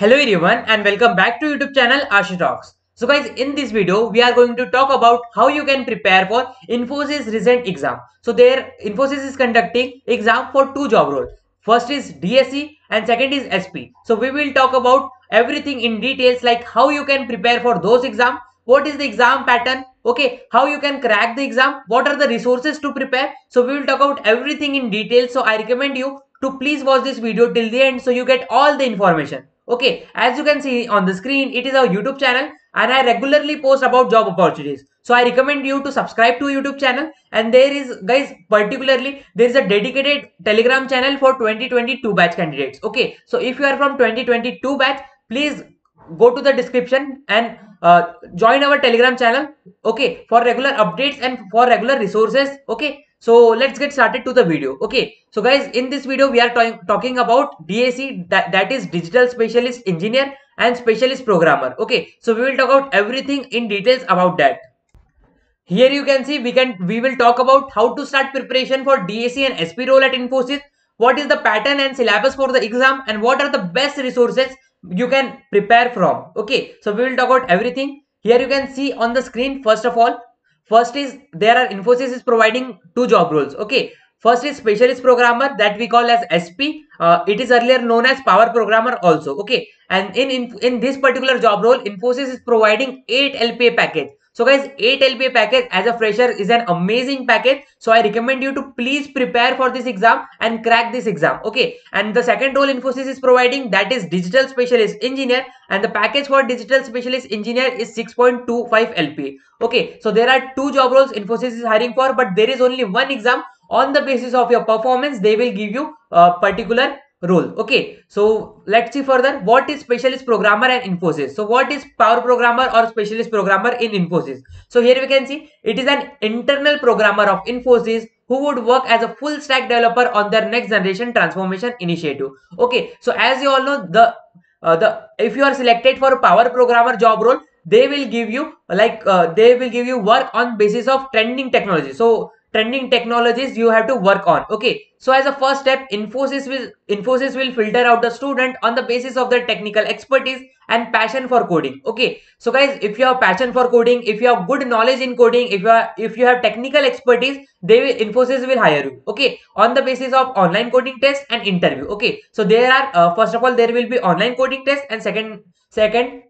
Hello everyone and welcome back to YouTube channel Ashi Talks. So guys, in this video we are going to talk about how you can prepare for Infosys recent exam. So there Infosys is conducting exam for two job roles. First is DSE and second is SP. So we will talk about everything in details, like how you can prepare for those exam, what is the exam pattern, okay, how you can crack the exam, what are the resources to prepare. So we will talk about everything in detail. So I recommend you to please watch this video till the end so you get all the information. Okay, as you can see on the screen, it is our YouTube channel and I regularly post about job opportunities. So I recommend you to subscribe to YouTube channel, and there is, guys, particularly there is a dedicated Telegram channel for 2022 batch candidates. Okay, so if you are from 2022 batch, please go to the description and join our Telegram channel, okay, for regular updates and for regular resources. Okay, so let's get started to the video. Okay, so guys, in this video we are talking about DSE, that is Digital Specialist Engineer, and Specialist Programmer. Okay, so we will talk about everything in details about that. Here you can see we will talk about how to start preparation for DSE and SP role at Infosys, what is the pattern and syllabus for the exam, and what are the best resources you can prepare from. Okay, so we will talk about everything. Here you can see on the screen, first is Infosys is providing two job roles. Okay, first is Specialist Programmer, that we call as SP. It is earlier known as Power Programmer also. Okay, and in this particular job role, Infosys is providing 8 LPA package. So guys, 8 LPA package as a fresher is an amazing package. So I recommend you to please prepare for this exam and crack this exam. Okay, and the second role Infosys is providing, that is Digital Specialist Engineer, and the package for Digital Specialist Engineer is 6.25 LPA. Okay, so there are two job roles Infosys is hiring for, but there is only one exam. On the basis of your performance, they will give you a particular role. Okay, so let's see further what is Specialist Programmer and Infosys. So what is Power Programmer or Specialist Programmer in Infosys? So here we can see it is an internal programmer of Infosys who would work as a full stack developer on their next generation transformation initiative. Okay, so as you all know, if you are selected for a Power Programmer job role, they will give you work on basis of trending technology. So trending technologies you have to work on. Okay, so as a first step, Infosys will filter out the student on the basis of their technical expertise and passion for coding. Okay, so guys, if you have passion for coding, if you have good knowledge in coding, if you have technical expertise, Infosys will hire you. Okay, on the basis of online coding test and interview. Okay, so there are first of all there will be online coding test, and second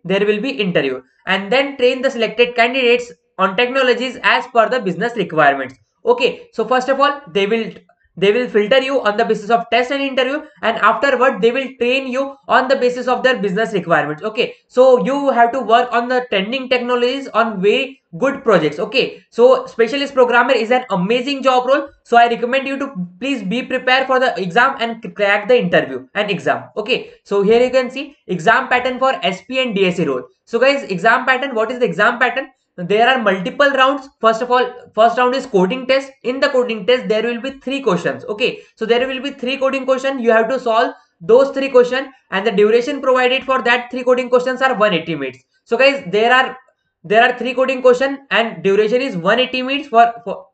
there will be interview, and then train the selected candidates on technologies as per the business requirements. Okay, so first of all they will filter you on the basis of test and interview, and afterward they will train you on the basis of their business requirements. Okay, so you have to work on the trending technologies on very good projects. Okay, so Specialist Programmer is an amazing job role, so I recommend you to please be prepared for the exam and crack the interview and exam. Okay, so here you can see exam pattern for SP and DSE role. So guys, exam pattern, what is the exam pattern? There are multiple rounds. First round is coding test. In the coding test there will be 3 questions. Okay, so there will be 3 coding questions. You have to solve those 3 questions, and the duration provided for that 3 coding questions are 180 minutes. So guys, there are 3 coding questions and duration is 180 minutes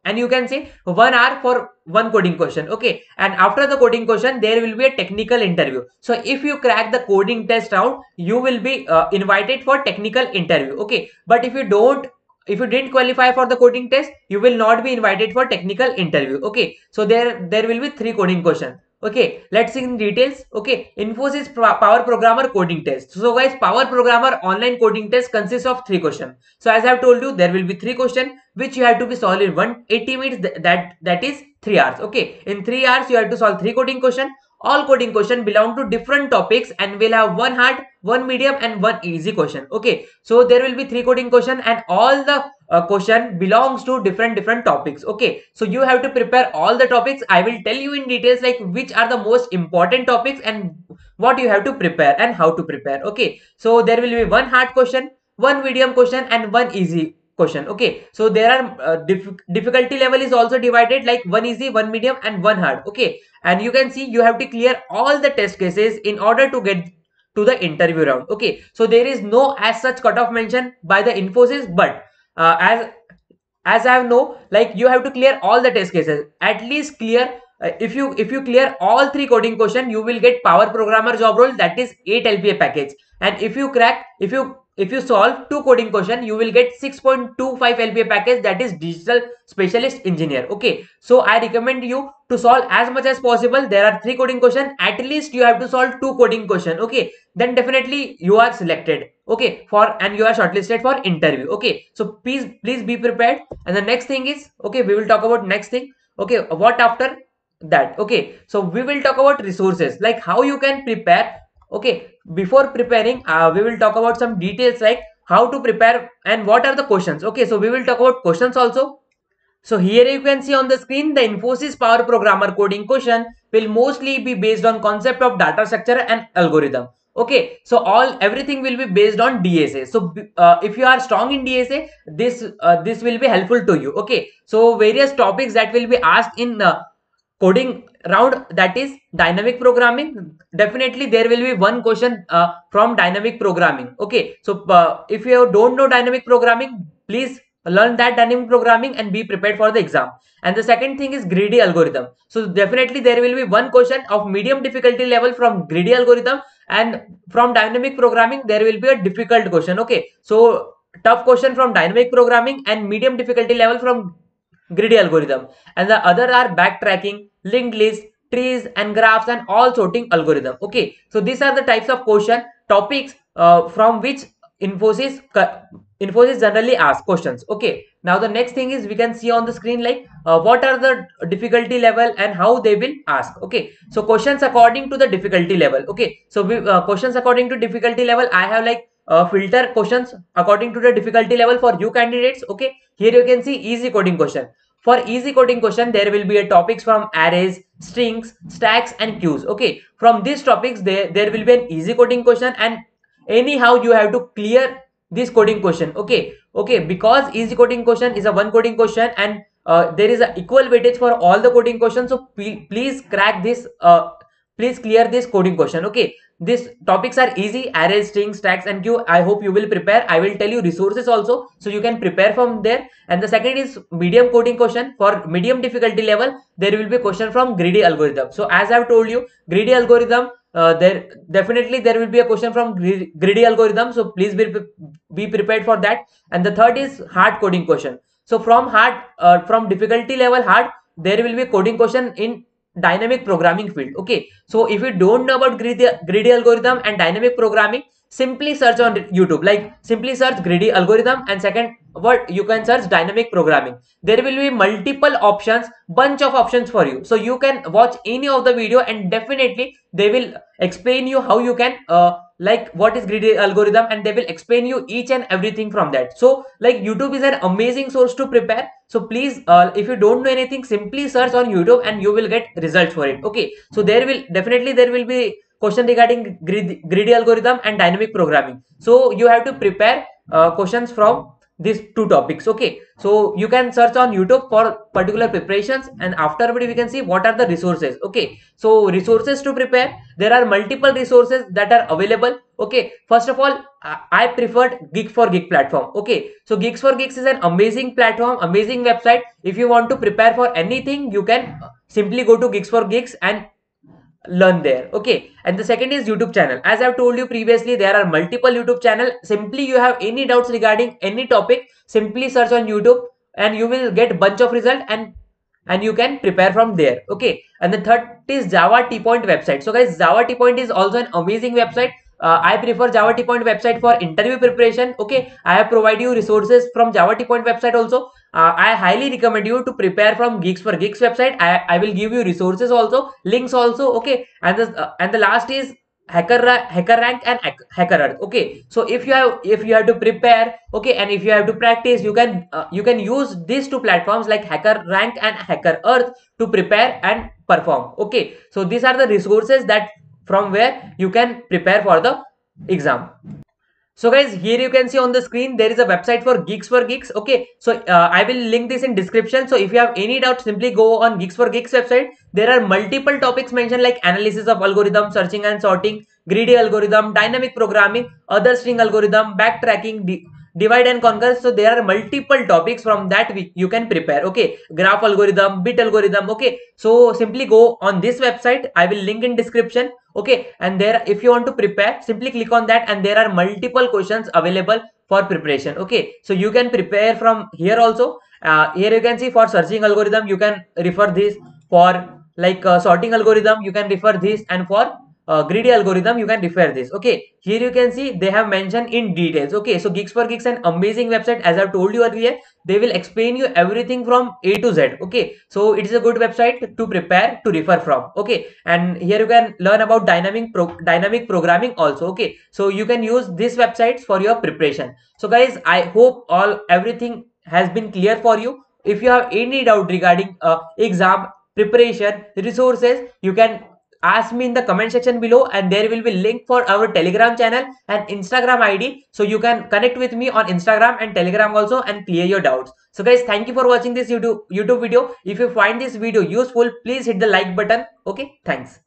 and you can say 1 hour for one coding question. Okay, and after the coding question there will be a technical interview. So if you crack the coding test round, you will be invited for technical interview. Okay, but if you didn't qualify for the coding test, you will not be invited for technical interview. Okay, so there will be 3 coding questions. Okay, let's see in details. Okay, Infosys Power Programmer coding test. So guys, Power Programmer online coding test consists of 3 questions. So as I have told you, there will be 3 questions which you have to be solved in 180 minutes. That is 3 hours. Okay, in 3 hours you have to solve 3 coding questions. All coding questions belong to different topics and will have 1 hard, 1 medium and 1 easy question. Okay, so there will be 3 coding questions, and all the question belongs to different topics. Okay, so you have to prepare all the topics. I will tell you in details like which are the most important topics and what you have to prepare and how to prepare. Okay, so there will be 1 hard question, 1 medium question and 1 easy question. Okay, so there are difficulty level is also divided like 1 easy, 1 medium and 1 hard. Okay, and you can see you have to clear all the test cases in order to get to the interview round. Okay, so there is no as such cutoff mentioned by the Infosys, but as I know, like you have to clear all the test cases, at least clear if you clear all three coding questions, you will get Power Programmer job role, that is 8 LPA package. And if you solve two coding question, you will get 6.25 LPA package, that is Digital Specialist Engineer. Okay, so I recommend you to solve as much as possible. There are three coding question, at least you have to solve two coding question. Okay, then definitely you are selected. Okay, and you are shortlisted for interview. Okay, so please be prepared. And the next thing is, okay, we will talk about next thing. Okay, what after that? Okay, so we will talk about resources, like how you can prepare. Okay, before preparing, we will talk about some details like how to prepare and what are the questions. Okay, so we will talk about questions also. So here you can see on the screen, the Infosys Power Programmer coding question will mostly be based on concept of data structure and algorithm. Okay, so everything will be based on DSA. So if you are strong in DSA, this will be helpful to you. Okay, so various topics that will be asked in coding round, that is dynamic programming. Definitely there will be one question from dynamic programming. Okay, so if you don't know dynamic programming, please learn that dynamic programming and be prepared for the exam. And the second thing is greedy algorithm. So definitely there will be one question of medium difficulty level from greedy algorithm, and from dynamic programming there will be a difficult question. Okay, so tough question from dynamic programming and medium difficulty level from greedy algorithm. And the other are backtracking, linked list, trees and graphs, and all sorting algorithm. Okay, so these are the types of question topics from which Infosys generally asks questions. Okay, now the next thing is, we can see on the screen like what are the difficulty level and how they will ask. Okay, so questions according to the difficulty level. Okay, so questions according to difficulty level, I have like filter questions according to the difficulty level for you candidates. Okay, here you can see easy coding question. For easy coding question, there will be a topics from arrays, strings, stacks and queues. Okay, from these topics there will be an easy coding question, and anyhow you have to clear this coding question. Okay, because easy coding question is a one coding question, and there is an equal weightage for all the coding questions. So please crack this, please clear this coding question. Okay, these topics are easy: arrays, strings, stacks and queue. I hope you will prepare. I will tell you resources also, so you can prepare from there. And the second is medium coding question. For medium difficulty level, there will be question from greedy algorithm. So as I have told you, greedy algorithm, there will be a question from greedy algorithm. So please be prepared for that. And the third is hard coding question. So from difficulty level hard, there will be coding question in dynamic programming field. Okay, so if you don't know about greedy algorithm and dynamic programming, simply search on YouTube, like simply search greedy algorithm, and second word you can search dynamic programming. There will be multiple options, bunch of options for you, so you can watch any of the video, and definitely they will explain you how you can like what is greedy algorithm, and they will explain you each and everything from that. So like YouTube is an amazing source to prepare. So please, if you don't know anything, simply search on YouTube and you will get results for it. Okay, so there will be question regarding greedy algorithm and dynamic programming. So you have to prepare questions from these two topics. Okay, so you can search on YouTube for particular preparations, and afterward we can see what are the resources. Okay, so resources to prepare, there are multiple resources that are available. Okay, first of all, I preferred GeeksforGeeks platform. Okay, so GeeksforGeeks is an amazing platform, amazing website. If you want to prepare for anything, you can simply go to GeeksforGeeks and learn there. Okay, and the second is YouTube channel. As I've told you previously, there are multiple YouTube channel. Simply you have any doubts regarding any topic, simply search on YouTube and you will get bunch of result, and you can prepare from there. Okay, and the third is JavaTpoint website. So guys, JavaTpoint is also an amazing website. I prefer JavaTpoint website for interview preparation. Okay, I have provided you resources from JavaTpoint website also. I highly recommend you to prepare from GeeksforGeeks website. I will give you resources also, links also. Okay, and the last is HackerRank and HackerEarth. Okay, so if you have to prepare, okay, and if you have to practice, you can use these two platforms like HackerRank and HackerEarth to prepare and perform. Okay, so these are the resources that from where you can prepare for the exam. So guys, here you can see on the screen, there is a website for GeeksforGeeks. Okay, so I will link this in description. So if you have any doubt, simply go on GeeksforGeeks website. There are multiple topics mentioned like analysis of algorithm, searching and sorting, greedy algorithm, dynamic programming, other string algorithm, backtracking, divide and conquer. So there are multiple topics from that you can prepare. Okay, graph algorithm, bit algorithm. Okay, so simply go on this website. I will link in description. Okay, and there if you want to prepare, simply click on that, and there are multiple questions available for preparation. Okay, so you can prepare from here also. Here you can see for searching algorithm, you can refer this. For like sorting algorithm, you can refer this, and for greedy algorithm, you can refer this. Okay, here you can see they have mentioned in details. Okay, so GeeksforGeeks is an amazing website, as I've told you earlier. They will explain you everything from A to Z. Okay, so it is a good website to prepare, to refer from. Okay, and here you can learn about dynamic programming also. Okay, so you can use these websites for your preparation. So guys, I hope everything has been clear for you. If you have any doubt regarding exam preparation resources, you can ask me in the comment section below, and there will be link for our Telegram channel and Instagram ID, so you can connect with me on Instagram and Telegram also and clear your doubts. So guys, thank you for watching this YouTube video. If you find this video useful, please hit the like button. Okay, thanks.